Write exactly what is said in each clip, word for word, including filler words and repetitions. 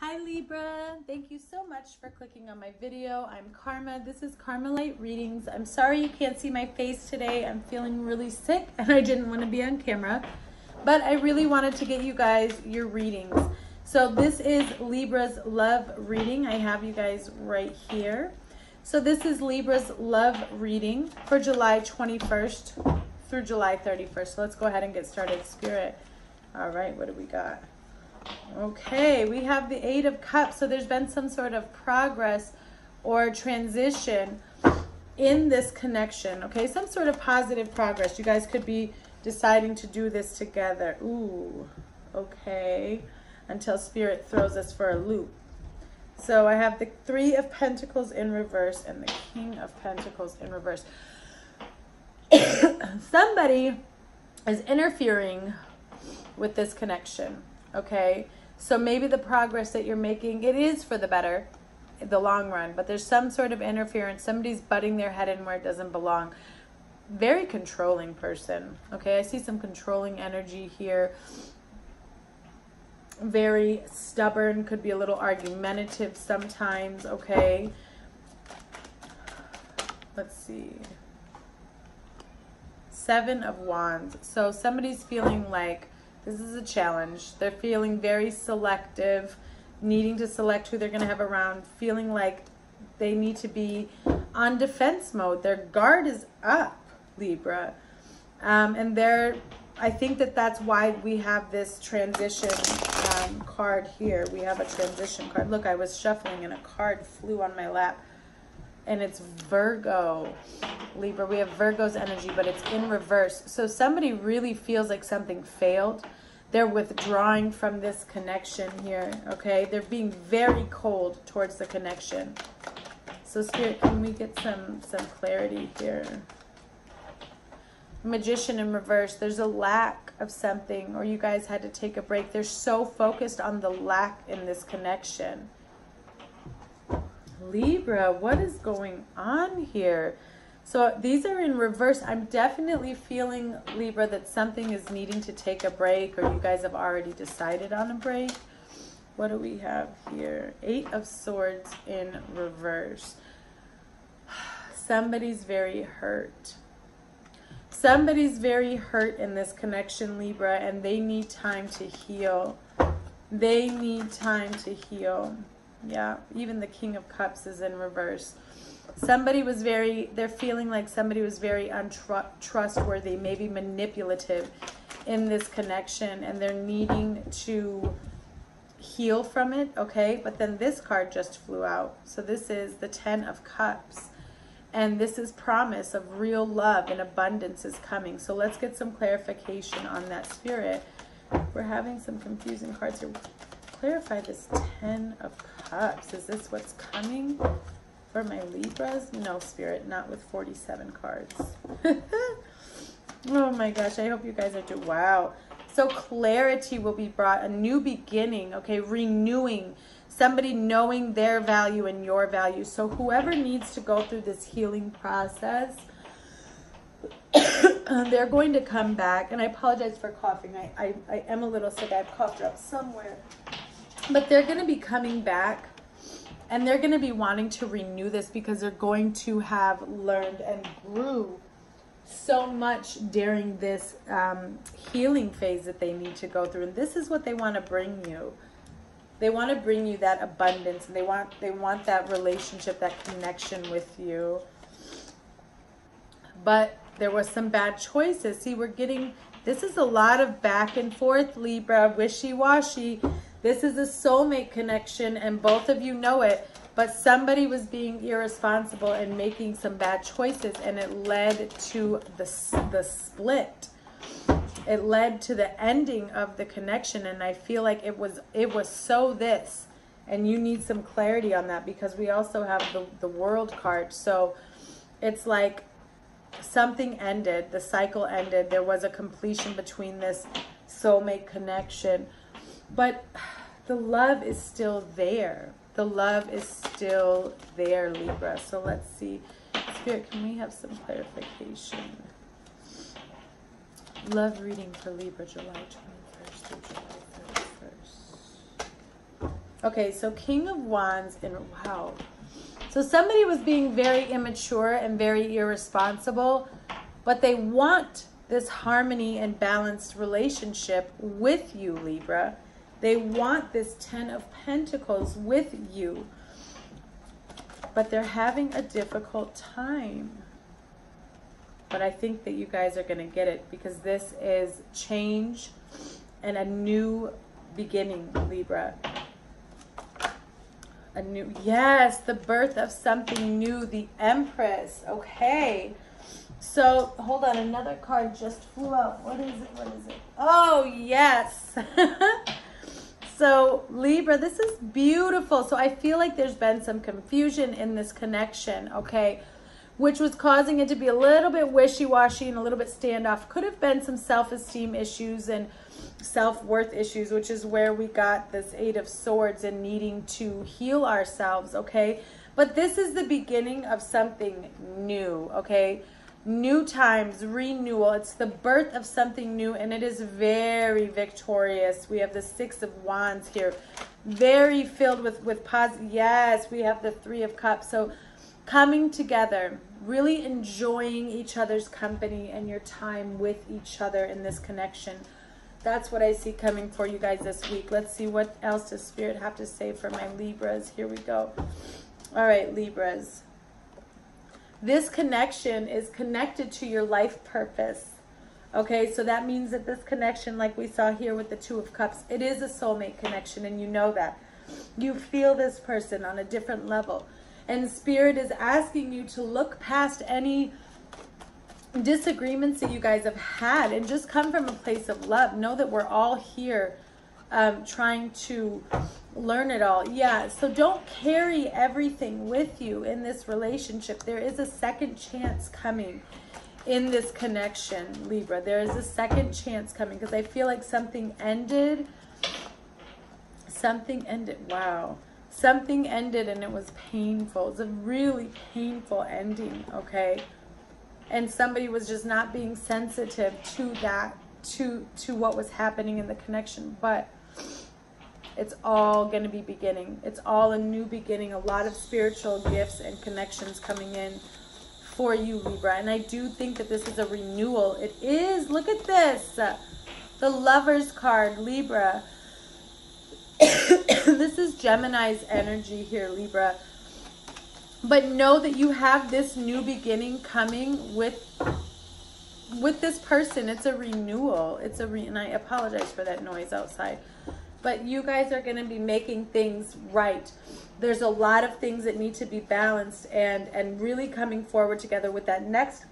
Hi Libra, thank you so much for clicking on my video. I'm Karma, this is Karma Light Readings. I'm sorry you can't see my face today. I'm feeling really sick and I didn't want to be on camera, but I really wanted to get you guys your readings. So this is Libra's love reading. I have you guys right here. So this is Libra's love reading for July twenty-first through July thirty-first. So let's go ahead and get started, Spirit. All right, what do we got? Okay, we have the Eight of Cups. So there's been some sort of progress or transition in this connection, okay? Some sort of positive progress. You guys could be deciding to do this together. Ooh, okay, until Spirit throws us for a loop. So I have the Three of Pentacles in reverse and the King of Pentacles in reverse. Somebody is interfering with this connection. Okay, so maybe the progress that you're making, it is for the better in the long run, but there's some sort of interference. Somebody's butting their head in where it doesn't belong. Very controlling person. Okay, I see some controlling energy here. Very stubborn, could be a little argumentative sometimes. Okay, let's see. Seven of Wands. So somebody's feeling like this is a challenge. They're feeling very selective, needing to select who they're going to have around, feeling like they need to be on defense mode. Their guard is up, Libra. Um, and they're, I think that that's why we have this transition um, card here. We have a transition card. Look, I was shuffling and a card flew on my lap. And it's Virgo, Libra. We have Virgo's energy, but it's in reverse. So somebody really feels like something failed. They're withdrawing from this connection here, okay? They're being very cold towards the connection. So Spirit, can we get some, some clarity here? Magician in reverse. There's a lack of something, or you guys had to take a break. They're so focused on the lack in this connection. Libra, what is going on here? So these are in reverse. I'm definitely feeling, Libra, that something is needing to take a break, or you guys have already decided on a break. What do we have here? Eight of Swords in reverse. Somebody's very hurt. Somebody's very hurt in this connection, Libra, and they need time to heal. They need time to heal. Yeah, even the King of Cups is in reverse. Somebody was very, they're feeling like somebody was very untrustworthy, maybe manipulative in this connection, and they're needing to heal from it, okay? But then this card just flew out. So this is the Ten of Cups, and this is promise of real love and abundance is coming. So let's get some clarification on that, Spirit. We're having some confusing cards here. Clarify this Ten of Cups. Is this what's coming for my Libras? No, Spirit, not with forty-seven cards. Oh my gosh, I hope you guys are doing wow. So clarity will be brought, a new beginning, okay, renewing, somebody knowing their value and your value. So whoever needs to go through this healing process, they're going to come back. And I apologize for coughing. I, I, I am a little sick. I've coughed up somewhere. But they're going to be coming back, and they're going to be wanting to renew this because they're going to have learned and grew so much during this um, healing phase that they need to go through. And this is what they want to bring you. They want to bring you that abundance. And they want, they want that relationship, that connection with you. But there was some bad choices. See, we're getting, this is a lot of back and forth, Libra, wishy-washy. This is a soulmate connection, and both of you know it, but somebody was being irresponsible and making some bad choices, and it led to the, the split. It led to the ending of the connection, and I feel like it was, it was so this, and you need some clarity on that because we also have the, the World card. So it's like something ended, the cycle ended, there was a completion between this soulmate connection, but the love is still there. The love is still there, Libra. So let's see. Spirit, can we have some clarification? Love reading for Libra, July twenty-first through July thirty-first. Okay, so King of Wands, and wow. So somebody was being very immature and very irresponsible, but they want this harmony and balanced relationship with you, Libra. They want this Ten of Pentacles with you, but they're having a difficult time. But I think that you guys are going to get it, because this is change and a new beginning, Libra. A new, yes, the birth of something new, the Empress. Okay. So, hold on, another card just flew out. What is it? What is it? Oh, yes. So, Libra, this is beautiful. So, I feel like there's been some confusion in this connection, okay, which was causing it to be a little bit wishy-washy and a little bit standoff. Could have been some self-esteem issues and self-worth issues, which is where we got this Eight of Swords and needing to heal ourselves, okay? But this is the beginning of something new, okay? New times, renewal. It's the birth of something new, and it is very victorious. We have the Six of Wands here. Very filled with, with positive. Yes, we have the Three of Cups. So coming together, really enjoying each other's company and your time with each other in this connection. That's what I see coming for you guys this week. Let's see what else does Spirit have to say for my Libras. Here we go. All right, Libras. This connection is connected to your life purpose. Okay, so that means that this connection, like we saw here with the Two of Cups, it is a soulmate connection, and you know that. You feel this person on a different level. And Spirit is asking you to look past any disagreements that you guys have had and just come from a place of love. Know that we're all here um, trying to learn it all. Yeah, so don't carry everything with you in this relationship. There is a second chance coming in this connection, Libra. There is a second chance coming, because I feel like something ended. Something ended. Wow. Something ended, and it was painful. It's a really painful ending, okay? And somebody was just not being sensitive to that, to, to what was happening in the connection. But it's all going to be beginning. It's all a new beginning. A lot of spiritual gifts and connections coming in for you, Libra. And I do think that this is a renewal. It is. Look at this. The Lover's card, Libra. This is Gemini's energy here, Libra. But know that you have this new beginning coming with with this person. It's a renewal. It's a re and I apologize for that noise outside. But you guys are going to be making things right. There's a lot of things that need to be balanced, and, and really coming forward together with that next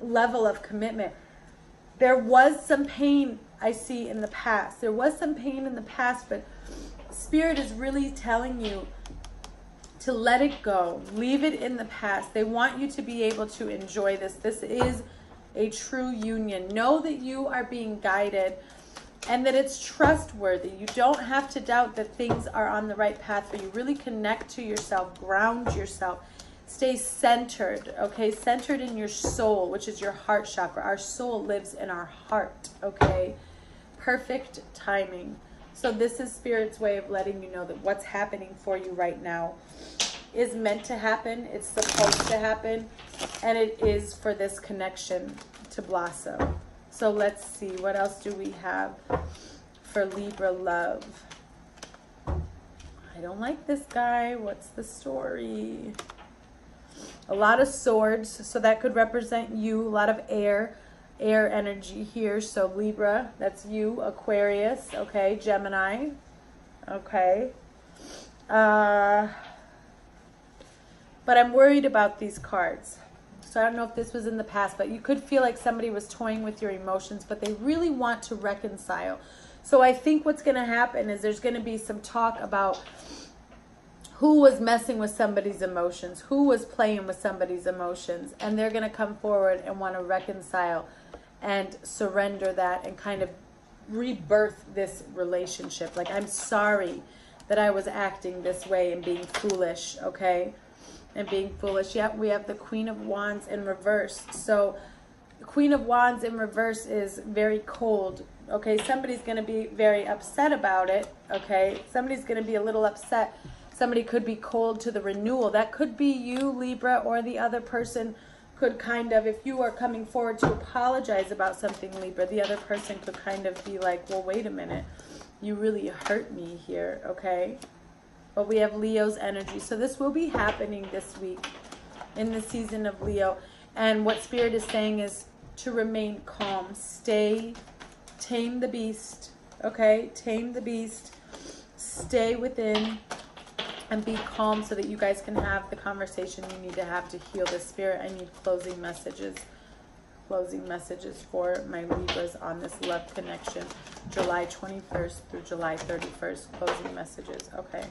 level of commitment. There was some pain I see in the past. There was some pain in the past, but Spirit is really telling you to let it go. Leave it in the past. They want you to be able to enjoy this. This is a true union. Know that you are being guided, and that it's trustworthy. You don't have to doubt that things are on the right path for you. Really connect to yourself, ground yourself, stay centered, okay? Centered in your soul, which is your heart chakra. Our soul lives in our heart, okay? Perfect timing. So this is Spirit's way of letting you know that what's happening for you right now is meant to happen. It's supposed to happen, and it is for this connection to blossom. So let's see, what else do we have for Libra love? I don't like this guy. What's the story? A lot of swords, so that could represent you. A lot of air, air energy here. So Libra, that's you. Aquarius, okay. Gemini, okay. Uh, but I'm worried about these cards. So I don't know if this was in the past, but you could feel like somebody was toying with your emotions, but they really want to reconcile. So I think what's going to happen is there's going to be some talk about who was messing with somebody's emotions, who was playing with somebody's emotions, and they're going to come forward and want to reconcile and surrender that and kind of rebirth this relationship. Like, I'm sorry that I was acting this way and being foolish, okay? And being foolish. Yeah, we have the Queen of Wands in reverse. So the Queen of Wands in reverse is very cold. Okay, somebody's going to be very upset about it, okay? Somebody's going to be a little upset. Somebody could be cold to the renewal. That could be you, Libra, or the other person could kind of, if you are coming forward to apologize about something, Libra, the other person could kind of be like, well, wait a minute, you really hurt me here, okay? But we have Leo's energy. So this will be happening this week in the season of Leo. And what Spirit is saying is to remain calm. Stay, tame the beast, okay? Tame the beast. Stay within and be calm so that you guys can have the conversation you need to have to heal the spirit. I need closing messages. Closing messages for my Libras on this love connection, July twenty-first through July thirty-first. Closing messages. Okay.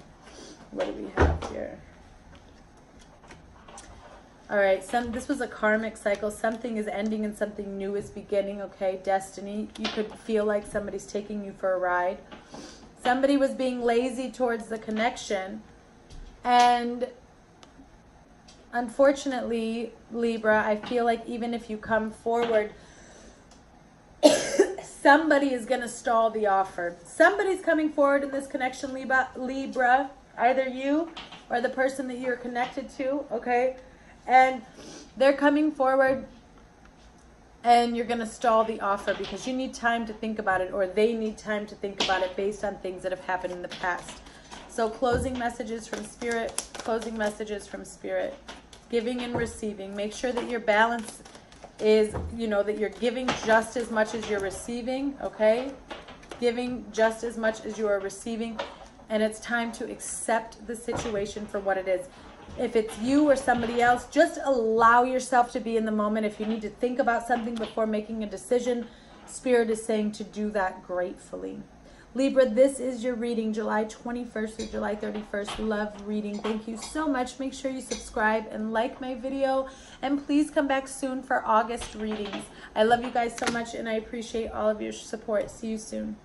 What do we have here? All right. Some, this was a karmic cycle. Something is ending and something new is beginning. Okay. Destiny. You could feel like somebody's taking you for a ride. Somebody was being lazy towards the connection. And unfortunately, Libra, I feel like even if you come forward, somebody is going to stall the offer. Somebody's coming forward in this connection, Libra, Libra, either you or the person that you're connected to, okay? And they're coming forward and you're going to stall the offer because you need time to think about it, or they need time to think about it based on things that have happened in the past. So closing messages from Spirit, closing messages from Spirit, giving and receiving. Make sure that your balance is, you know, that you're giving just as much as you're receiving, okay? Giving just as much as you are receiving, and it's time to accept the situation for what it is. If it's you or somebody else, just allow yourself to be in the moment. If you need to think about something before making a decision, Spirit is saying to do that gratefully. Libra, this is your reading, July twenty-first through July thirty-first, love reading. Thank you so much. Make sure you subscribe and like my video, and please come back soon for August readings. I love you guys so much, and I appreciate all of your support. See you soon.